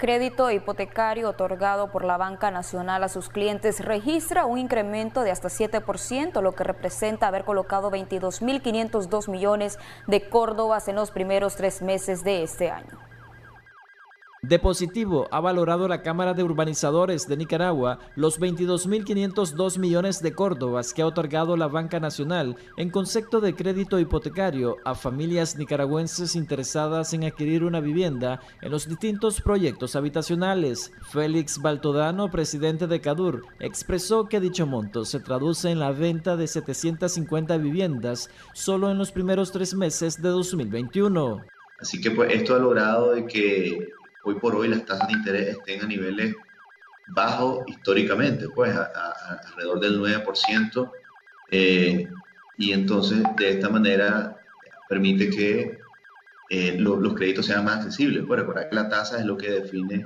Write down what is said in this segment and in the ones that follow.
crédito hipotecario otorgado por la Banca Nacional a sus clientes registra un incremento de hasta 7%, lo que representa haber colocado 22.502 millones de córdobas en los primeros 3 meses de este año. De positivo, ha valorado la Cámara de Urbanizadores de Nicaragua los 22.502 millones de córdobas que ha otorgado la Banca Nacional en concepto de crédito hipotecario a familias nicaragüenses interesadas en adquirir una vivienda en los distintos proyectos habitacionales. Félix Baltodano, presidente de CADUR, expresó que dicho monto se traduce en la venta de 750 viviendas solo en los primeros 3 meses de 2021. Así que pues esto ha logrado de que hoy por hoy las tasas de interés estén a niveles bajos históricamente, pues alrededor del 9%, y entonces de esta manera permite que los créditos sean más accesibles. Pues recordar que la tasa es lo que define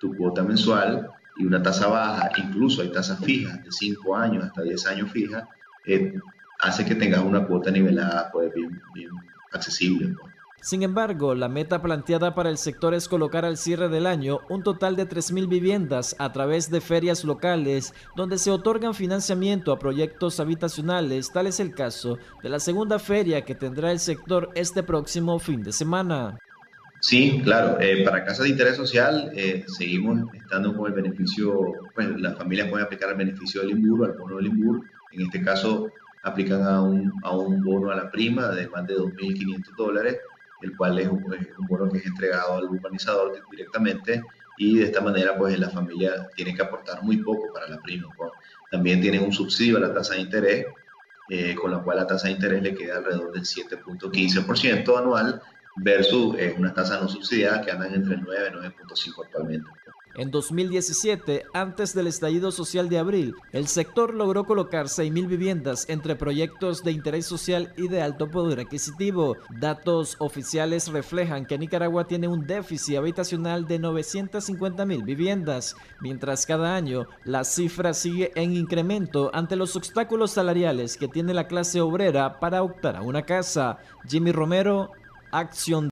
tu cuota mensual, y una tasa baja, incluso hay tasas fijas de 5 años hasta 10 años fijas, hace que tengas una cuota nivelada, pues bien accesible, pues. Sin embargo, la meta planteada para el sector es colocar al cierre del año un total de 3.000 viviendas a través de ferias locales donde se otorgan financiamiento a proyectos habitacionales. Tal es el caso de la segunda feria que tendrá el sector este próximo fin de semana. Sí, claro. Para casas de interés social seguimos estando con el beneficio, pues las familias pueden aplicar el beneficio del Hibur, al bono del Hibur. En este caso aplican a un bono a la prima de más de $2.500. El cual es un bono que es entregado al urbanizador directamente, y de esta manera pues la familia tiene que aportar muy poco para la prima. También tienen un subsidio a la tasa de interés, con la cual la tasa de interés le queda alrededor del 7.15% anual, versus una tasa no subsidiada que andan entre el 9 y 9.5 actualmente. En 2017, antes del estallido social de abril, el sector logró colocar 6.000 viviendas entre proyectos de interés social y de alto poder adquisitivo. Datos oficiales reflejan que Nicaragua tiene un déficit habitacional de 950.000 viviendas, mientras cada año la cifra sigue en incremento ante los obstáculos salariales que tiene la clase obrera para optar a una casa. Jimmy Romero, Acción Digital.